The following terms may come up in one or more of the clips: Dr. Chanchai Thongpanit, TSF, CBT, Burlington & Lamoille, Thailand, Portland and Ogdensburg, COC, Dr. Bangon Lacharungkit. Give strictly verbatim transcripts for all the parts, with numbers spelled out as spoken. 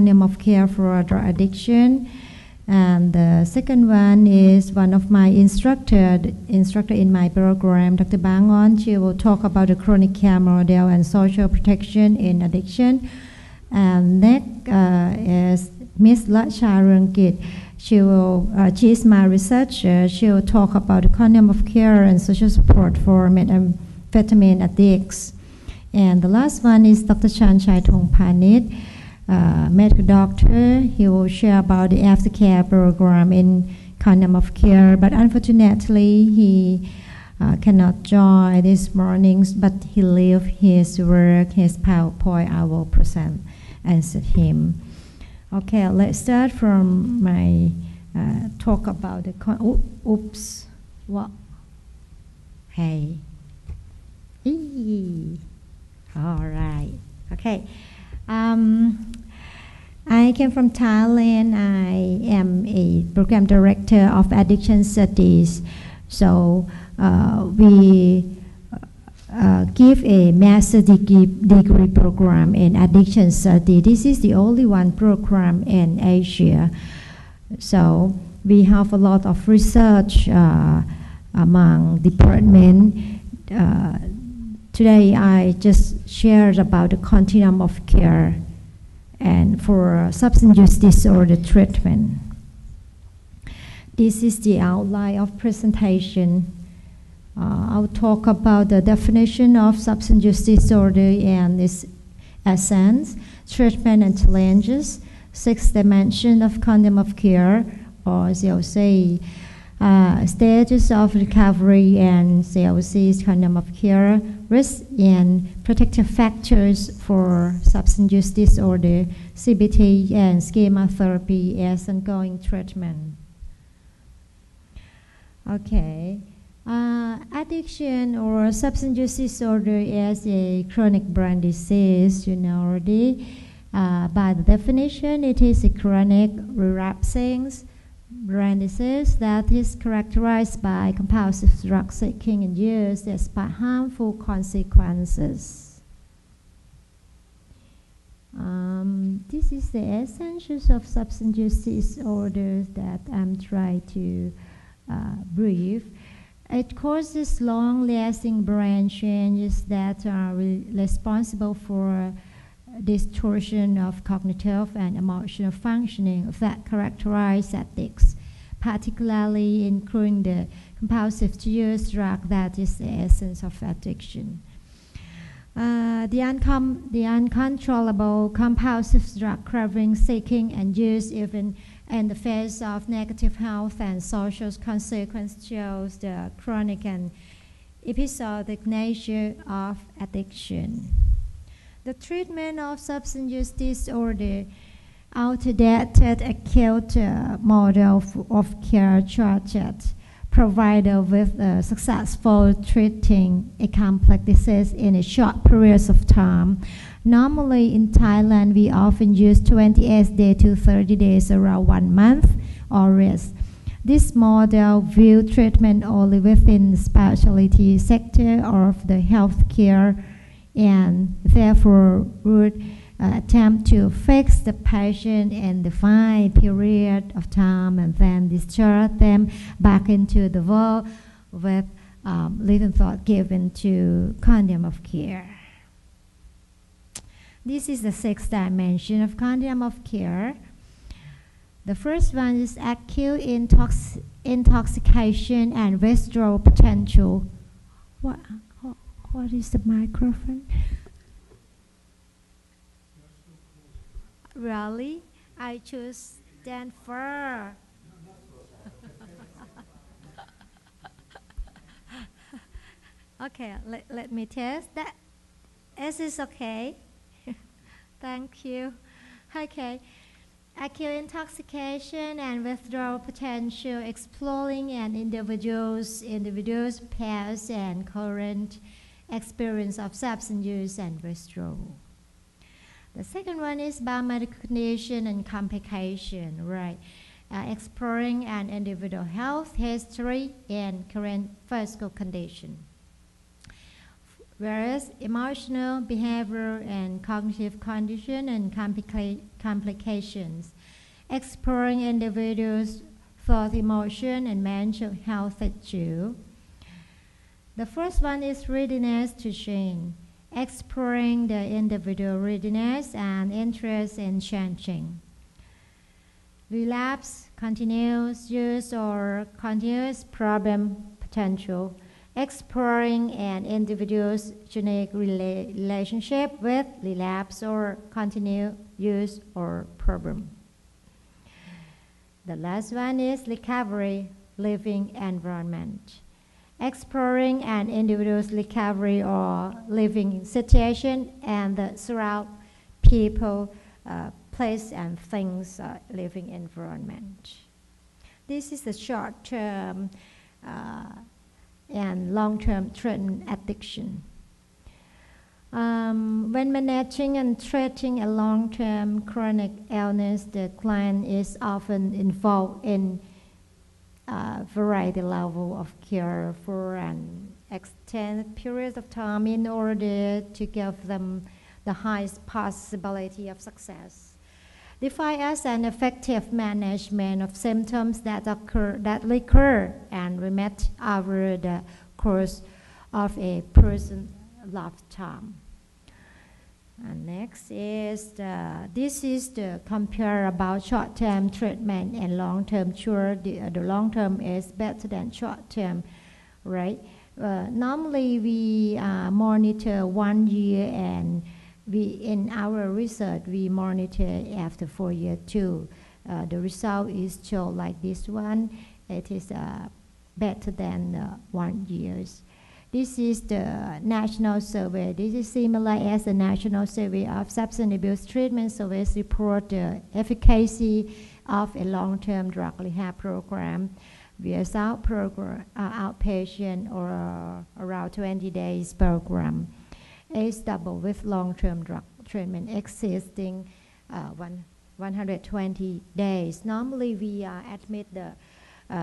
continuum of care for drug addiction. And the second one is one of my instructor, instructor in my program, Doctor Bangon. She will talk about the chronic care model and social protection in addiction. And next uh, is Miz Lacharungkit. She will, uh, she is my researcher. She will talk about the continuum of care and social support for methamphetamine addicts. And the last one is Doctor Chanchai Thongpanit. Uh, medical doctor, he will share about the aftercare program in continuum of care, but unfortunately he uh, cannot join this morning, but he leave his work, his PowerPoint, I will present and set him. Okay, let's start from my uh, talk about the, con oops, what, hey, eee. All right, okay. Um, I came from Thailand. I am a program director of addiction studies. So uh, we uh, give a master's degree, degree program in addiction study. This is the only one program in Asia. So we have a lot of research uh, among department. Uh, Today, I just shared about the continuum of care and for substance use disorder treatment. This is the outline of presentation. Uh, I'll talk about the definition of substance use disorder and its essence, treatment and challenges, six dimensions of continuum of care, or C O C, uh, stages of recovery and C O C's continuum of care, risk and protective factors for substance use disorder, C B T and schema therapy as ongoing treatment. Okay, uh, addiction or substance use disorder is a chronic brain disease, you know already. Uh, by the definition, it is a chronic relapsing brain disease that is characterized by compulsive drug seeking and use despite harmful consequences. Um, this is the essentials of substance use disorders that I'm trying to uh, brief. It causes long-lasting brain changes that are re responsible for distortion of cognitive and emotional functioning that characterize addicts, particularly including the compulsive use drug that is the essence of addiction. Uh, the, uncom the uncontrollable compulsive drug craving, seeking, and use even in the face of negative health and social consequences shows the chronic and episodic nature of addiction. The treatment of substance use disorder, outdated acute uh, model of care charted provider with uh, successful treating a complex disease in a short periods of time. Normally in Thailand, we often use twenty-eight days to thirty days, around one month or less. This model views treatment only within the specialty sector of the healthcare, and therefore would uh, attempt to fix the patient and define period of time and then discharge them back into the world with um, little thought given to continuum of care. This is the sixth dimension of continuum of care. The first one is acute intox intoxication and withdrawal potential. What? What is the microphone? Really? I choose stand far. Okay, let, let me test that. Is this okay? Thank you. Okay. Acute intoxication and withdrawal potential, exploring an individual's, individual's past and current experience of substance use and withdrawal. The second one is biomedical condition and complication, right? Uh, exploring an individual health history and current physical condition. F whereas emotional, behavioral, and cognitive condition and complica complications. Exploring individuals' thought, emotion, and mental health issue. The first one is readiness to change. Exploring the individual readiness and interest in changing. Relapse, continuous use, or continuous problem potential. Exploring an individual's genetic rela relationship with relapse or continued use or problem. The last one is recovery, living environment. Exploring an individual's recovery or living situation and the surrounding people, uh, place and things, uh, living environment. This is the short-term uh, and long-term treatment addiction. Um, when managing and treating a long-term chronic illness, the client is often involved in a variety level of care for an extended period of time in order to give them the highest possibility of success. Defined as an effective management of symptoms that occur, that recur and remit over the course of a person's lifetime. And next is the, this is the compare about short-term treatment and long-term cure. The, uh, the long-term is better than short-term, right? Uh, normally we uh, monitor one year, and we, in our research, we monitor after four years too. Uh, the result is shown like this one. It is uh, better than uh, one year's. This is the national survey. This is similar as the national survey of substance abuse treatment surveys report the efficacy of a long-term drug rehab program via out program, uh, outpatient or uh, around twenty days program. It's double with long-term drug treatment existing uh, one, one hundred twenty days. Normally we uh, admit the Uh,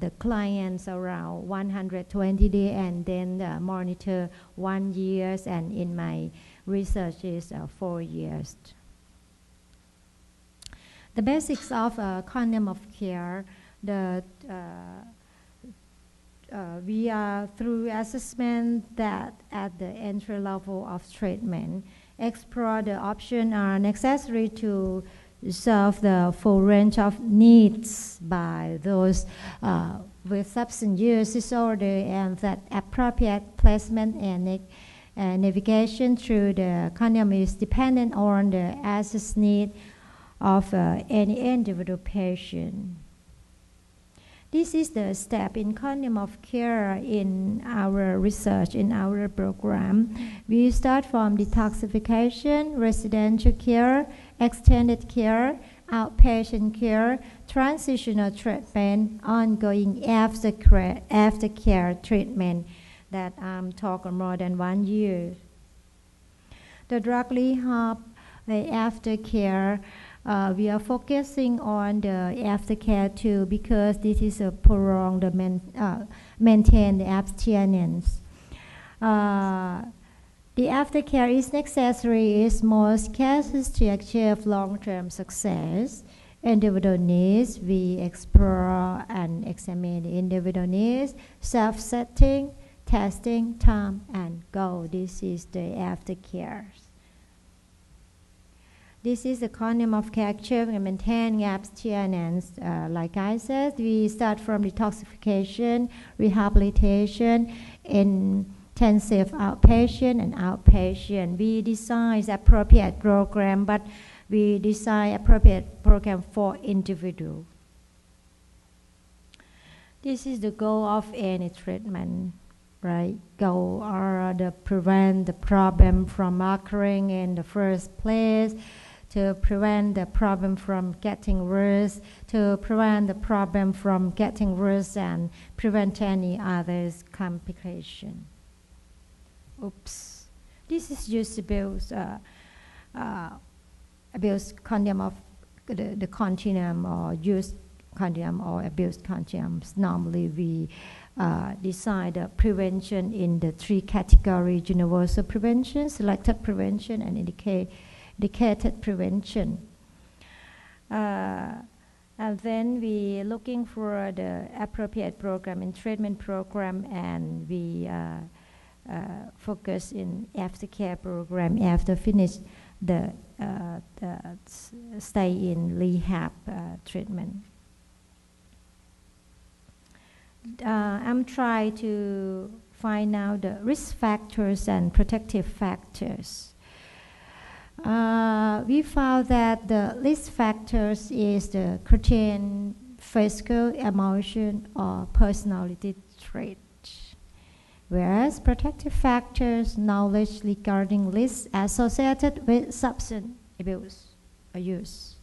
the clients around one hundred twenty days and then uh, monitor one year, and in my research is uh, four years. The basics of uh, continuum of care, the, uh, uh, we are through assessment that at the entry level of treatment, explore the options are necessary to serve the full range of needs by those uh, with substance use disorder, and that appropriate placement and na uh, navigation through the continuum is dependent on the access need of uh, any individual patient. This is the step in continuum of care in our research, in our program. We start from detoxification, residential care, extended care, outpatient care, transitional treatment, ongoing aftercare, aftercare treatment that I'm um, talking more than one year. The drug rehab, the aftercare, uh, we are focusing on the aftercare too, because this is a prolonged main, uh, maintained abstinence. Uh, The aftercare is necessary, is most cases to achieve long-term success. Individual needs, we explore and examine individual needs, self-setting, testing, time, and goal. This is the aftercare. This is the continuum of care, achieving and maintaining abstinence. Uh, like I said, we start from detoxification, rehabilitation, and intensive outpatient and outpatient. We design appropriate program, but we design appropriate program for individual. This is the goal of any treatment, right? Goal are to prevent the problem from occurring in the first place, to prevent the problem from getting worse, to prevent the problem from getting worse and prevent any other complication. Oops, this is just abuse, uh, uh, abuse continuum of the, the continuum or use condoms or abused condoms. Normally we uh, decide the prevention in the three categories: universal prevention, selected prevention, and indica indicated prevention. Uh, and then we looking for the appropriate program and treatment program, and we uh, uh, focus in aftercare program after finish the Uh, the stay in rehab uh, treatment. Uh, I'm trying to find out the risk factors and protective factors. Uh, we found that the risk factors is the curtain, physical, emotion, or personality trait. Whereas protective factors, knowledge regarding risks associated with substance abuse or use.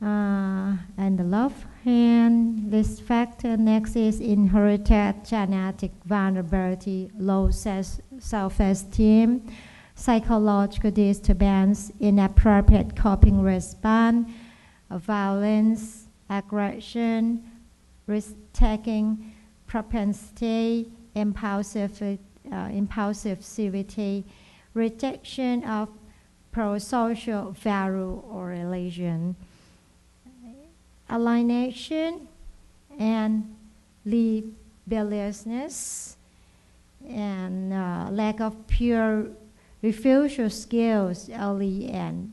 Uh, and the left hand, this factor next is inherited genetic vulnerability, low self-esteem, psychological disturbance, inappropriate coping response, violence, aggression, risk-taking, propensity, impulsive, uh, impulsivity, rejection of pro-social value or religion, alienation, and rebelliousness, and uh, lack of pure refusal skills, early and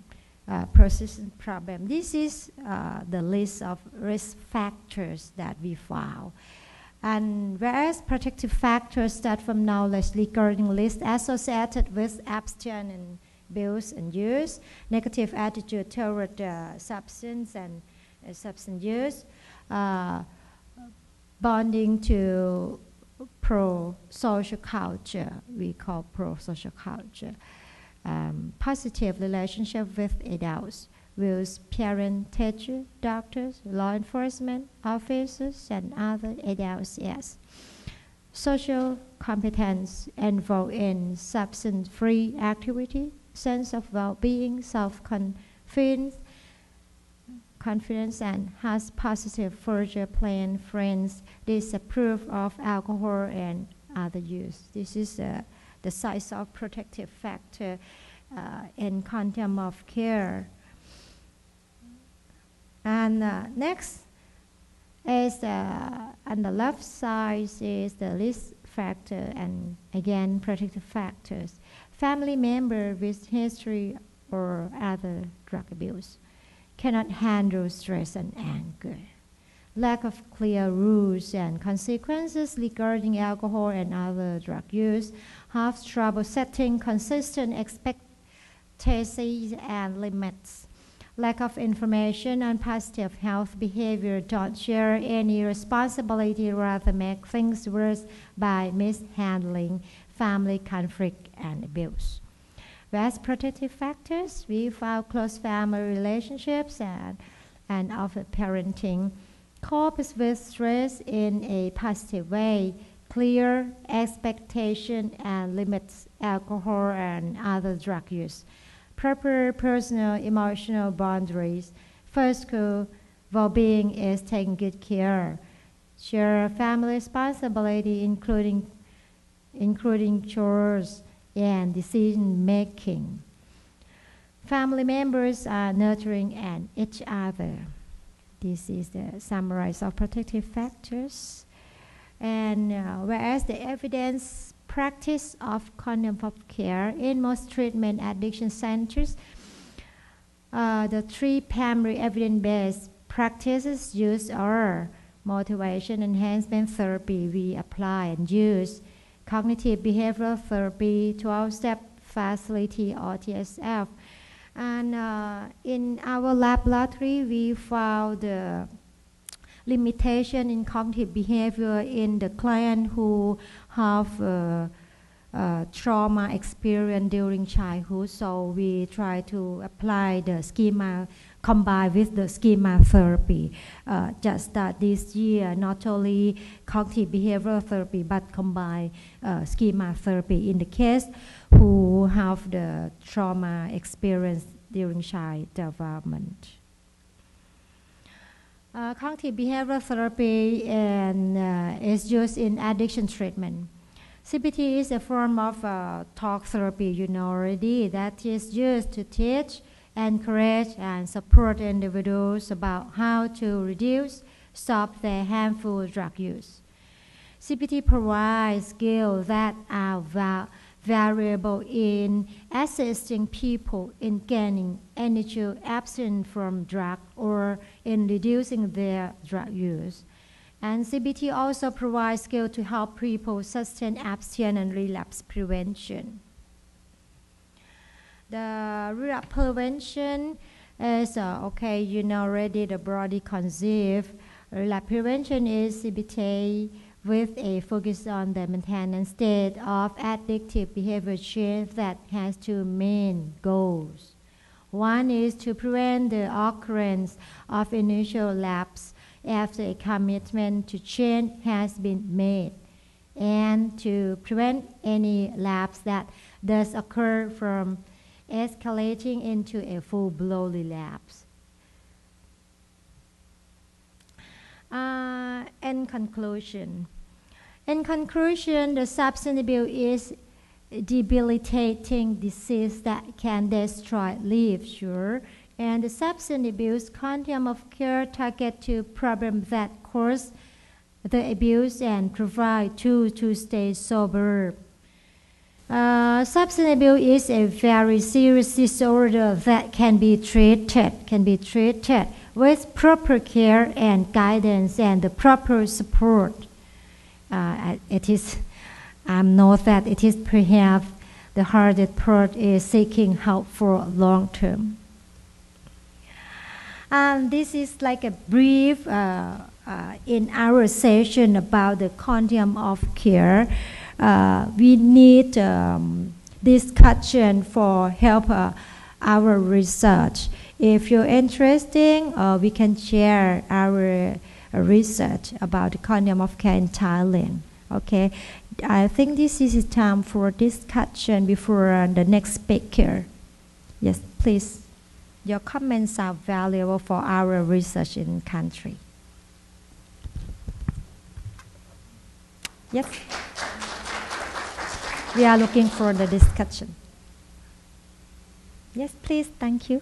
uh, persistent problem. This is uh, the list of risk factors that we found. And whereas protective factors start from knowledge regarding risks associated with abstinence and abuse and use, negative attitude toward uh, substance and uh, substance use, uh, bonding to pro-social culture, we call pro-social culture, um, positive relationship with adults, with parent, teacher, doctors, law enforcement, officers, and other adults, yes. Social competence involved in substance-free activity, sense of well-being, self-confidence, confidence, and has positive future plan, friends, disapprove of alcohol and other use. This is uh, the size of protective factor uh, in contempt of care. And uh, next is uh, on the left side is the risk factor and again protective factors. Family member with history or other drug abuse cannot handle stress and anger. Lack of clear rules and consequences regarding alcohol and other drug use, have trouble setting consistent expectations and limits. Lack of information on positive health behavior, don't share any responsibility, rather make things worse by mishandling, family conflict, and abuse. Whereas protective factors, we found close family relationships and, and other parenting, copes with stress in a positive way, clear expectation and limits alcohol and other drug use. Proper personal, emotional boundaries. Physical well-being is taking good care. Share family responsibility, including, including chores and decision-making. Family members are nurturing and each other. This is the summary of protective factors. And uh, whereas the evidence practice of contempt care in most treatment addiction centers, uh, the three primary evidence-based practices used are motivation enhancement therapy, we apply and use, cognitive behavioral therapy, twelve-step facility or T S F. And uh, in our laboratory, we found the uh, limitation in cognitive behavior in the client who have uh, uh, trauma experience during childhood. So we try to apply the schema, combined with the schema therapy. Uh, just that this year, not only cognitive behavioral therapy, but combined uh, schema therapy in the case who have the trauma experience during child development. Uh, cognitive behavioral therapy and uh, is used in addiction treatment. C B T is a form of uh, talk therapy, you know already, that is used to teach, encourage, and support individuals about how to reduce, stop their harmful drug use. C B T provides skills that are va variable in assisting people in gaining energy absent from drug or in reducing their drug use. And C B T also provides skills to help people sustain abstinence and relapse prevention. The relapse prevention is, uh, okay, you know already the broadly conceived. Relapse prevention is C B T with a focus on the maintenance state of addictive behavior change that has two main goals. One is to prevent the occurrence of initial lapse after a commitment to change has been made, and to prevent any lapse that does occur from escalating into a full-blown relapse. Uh, in conclusion, in conclusion, the substance abuse is a debilitating disease that can destroy lives, sure. And the substance abuse continuum of care target to problems that cause the abuse and provide tools to stay sober. Uh, substance abuse is a very serious disorder that can be treated, can be treated with proper care and guidance and the proper support. Uh, it is, I know that it is perhaps the hardest part is seeking help for long term. And this is like a brief uh, uh, in our session about the continuum of care. Uh, we need um, discussion for help uh, our research. If you're interested, uh, we can share our uh, research about the continuum of care in Thailand. Okay, I think this is time for discussion before uh, the next speaker. Yes, please. Your comments are valuable for our research in the country. Yes? We are looking for the discussion. Yes, please, thank you.